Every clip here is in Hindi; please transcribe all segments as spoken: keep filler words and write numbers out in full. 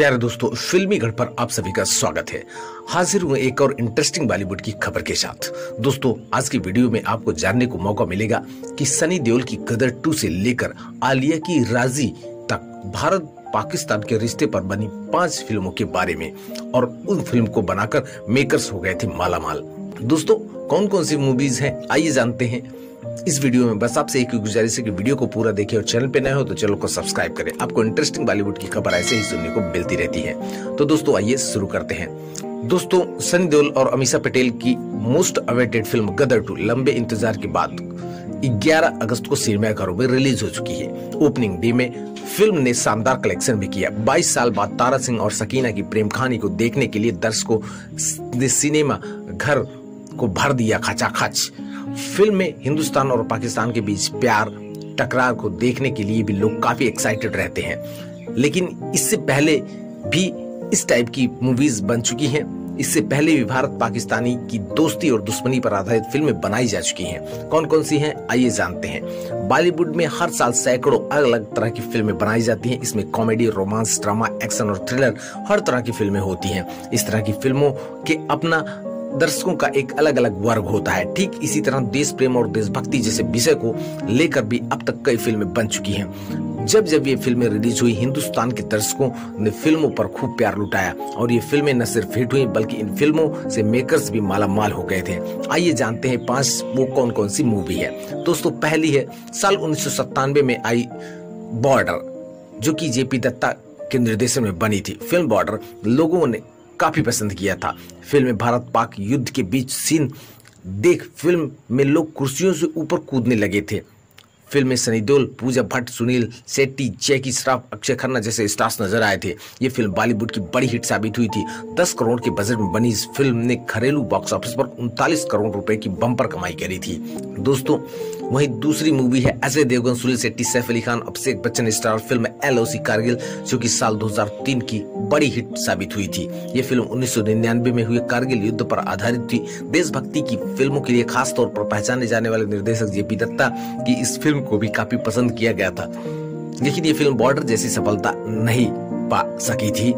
प्यारे दोस्तों, फिल्मी घर पर आप सभी का स्वागत है। हाजिर हुए एक और इंटरेस्टिंग बॉलीवुड की खबर के साथ। दोस्तों, आज की वीडियो में आपको जानने को मौका मिलेगा कि सनी देओल की गदर टू से लेकर आलिया की राजी तक भारत पाकिस्तान के रिश्ते पर बनी पांच फिल्मों के बारे में, और उन फिल्म को बनाकर मेकर्स हो गए थे मालामाल। दोस्तों, कौन कौन सी मूवीज हैं, आइए जानते हैं इस वीडियो में। बस आपसे एक ही गुजारिश है कि वीडियो को पूरा देखिए, और चैनल पे नए हो तो चैनल को सब्सक्राइब करें। आपको इंटरेस्टिंग बॉलीवुड की खबर ऐसे ही सुनने को मिलती रहती है। तो दोस्तों, आइए शुरू करते हैं। दोस्तों, सनी देओल और अमीषा पटेल की most awaited film Gadar two लंबे इंतजार के बाद ग्यारह अगस्त को सिनेमाघरों में रिलीज हो चुकी है। ओपनिंग डे में फिल्म ने शानदार कलेक्शन भी किया। बाईस साल बाद तारा सिंह और सकीना की प्रेम कहानी को देखने के लिए दर्शकों ने सिनेमा घर को भर दिया खचाखच। फिल्म में हिंदुस्तान और पाकिस्तान के बीच प्यार टकरार को देखने के लिए भी लोग काफी एक्साइटेड रहते हैं। लेकिन इससे पहले भी इस टाइप की मूवीज बन चुकी हैं। इससे पहले भी भारत पाकिस्तानी की दोस्ती और दुश्मनी पर आधारित फिल्में बनाई जा चुकी हैं। कौन कौन सी हैं, आइए जानते हैं। बॉलीवुड में हर साल सैकड़ों अलग अलग तरह की फिल्में बनाई जाती हैं। इसमें कॉमेडी, रोमांस, ड्रामा, एक्शन और थ्रिलर हर तरह की फिल्में होती हैं। इस तरह की फिल्मों के अपना दर्शकों का एक अलग अलग वर्ग होता है। ठीक इसी तरह देश प्रेम और देशभक्ति जैसे विषय को लेकर भी अब तक कई फिल्में बन चुकी हैं। जब जब ये फिल्में रिलीज हुई, हिंदुस्तान के दर्शकों ने फिल्मों पर खूब प्यार लुटाया, और ये फिल्में न सिर्फ हिट हुई बल्कि इन फिल्मों से मेकर्स भी मालामाल हो गए थे। आइए जानते हैं पांच वो कौन कौन सी मूवी है। दोस्तों, पहली है साल उन्नीस सौ सत्तानवे में आई बॉर्डर, जो की जे पी दत्ता के निर्देशन में बनी थी। फिल्म बॉर्डर लोगों ने काफी पसंद किया था। फिल्म में भारत पाक युद्ध के बीच सीन देख फिल्म में लोग कुर्सियों से ऊपर कूदने लगे थे। फिल्म में सनी देओल, पूजा भट्ट, सुनील शेट्टी, जय किशन, अक्षय खन्ना जैसे स्टार्स नजर आए थे। ये फिल्म बॉलीवुड की बड़ी हिट साबित हुई थी। दस करोड़ के बजट में बनी इस फिल्म ने घरेलू बॉक्स ऑफिस पर उनतालीस करोड़ रुपए की बम्पर कमाई करी थी। दोस्तों, वहीं दूसरी मूवी है Ajay Devgn, Suniel Shetty, Saif Ali Khan, Abhishek Bachchan star film L O C Kargil, जो कि साल दो हज़ार तीन की बड़ी हिट साबित हुई थी। ये फिल्म उन्नीस सौ निन्यानवे में हुए कारगिल युद्ध पर आधारित थी। देशभक्ति की फिल्मों के लिए खासतौर पर पहचाने जाने वाले निर्देशक जे पी दत्ता की इस फिल्म को भी काफी पसंद किया गया था, लेकिन ये फिल्म बॉर्डर जैसी सफलता नहीं पा सकी थी।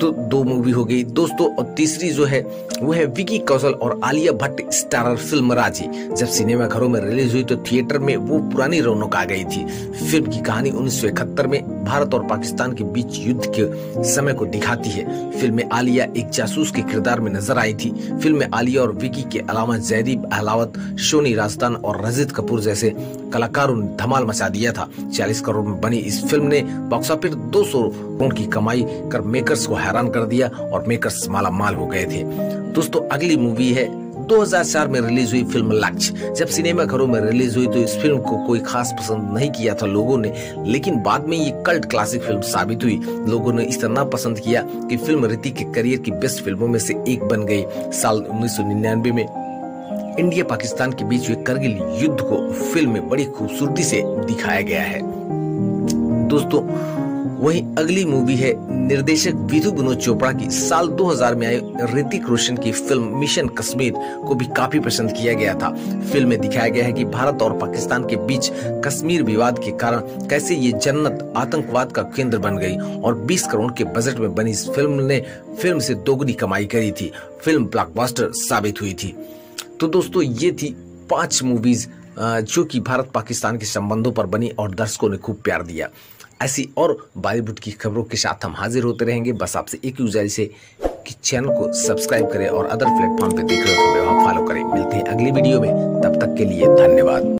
तो दो मूवी हो गई दोस्तों। और तीसरी जो है वो है विकी कौशल और आलिया भट्ट स्टारर फिल्म राजी। जब सिनेमा घरों में रिलीज हुई तो थिएटर में वो पुरानी रौनक आ गई थी। फिल्म की कहानी उन्नीस सौ इकहत्तर में भारत और पाकिस्तान के बीच युद्ध के समय को दिखाती है। फिल्म में आलिया एक जासूस के किरदार में नजर आई थी। फिल्म में आलिया और विकी के अलावा जयदीप अहलावत, सोनी राजस्थान और रजित कपूर जैसे कलाकारों ने धमाल मचा दिया था। चालीस करोड़ में बनी इस फिल्म ने बॉक्स ऑफिस पर दो सौ करोड़ की कमाई कर मेकर्स को हैरान कर दिया, और मेकर्स मालामाल हो गए थे। दोस्तों, अगली मूवी है दो हज़ार चार में रिलीज हुई फिल्म लक्ष्य। जब सिनेमा घरों में रिलीज हुई तो इस फिल्म को कोई खास पसंद नहीं किया था लोगों ने, लेकिन बाद में ये कल्ट क्लासिक फिल्म साबित हुई। लोगों ने इस तरह पसंद किया कि फिल्म ऋतिक के करियर की बेस्ट फिल्मों में से एक बन गई। साल उन्नीस सौ निन्यानवे में इंडिया पाकिस्तान के बीच हुए करगिल युद्ध को फिल्म में बड़ी खूबसूरती से दिखाया गया है। दोस्तों, वहीं अगली मूवी है निर्देशक विधु विनोद चोपड़ा की साल दो हज़ार में आई ऋतिक रोशन की फिल्म मिशन कश्मीर को भी काफी पसंद किया गया था। फिल्म में दिखाया गया है कि भारत और पाकिस्तान के बीच कश्मीर विवाद के कारण कैसे ये जन्नत आतंकवाद का केंद्र बन गई, और बीस करोड़ के बजट में बनी इस फिल्म ने फिल्म से दोगुनी कमाई करी थी। फिल्म ब्लॉकबस्टर साबित हुई थी। तो दोस्तों, ये थी पांच मूवीज जो की भारत पाकिस्तान के संबंधों पर बनी और दर्शकों ने खूब प्यार दिया। ऐसी और बॉलीवुड की खबरों के साथ हम हाजिर होते रहेंगे। बस आपसे एक ही गुजारिश है कि चैनल को सब्सक्राइब करें, और अदर प्लेटफॉर्म पे देख रहे हो तो वहाँ फॉलो करें। मिलते हैं अगली वीडियो में, तब तक के लिए धन्यवाद।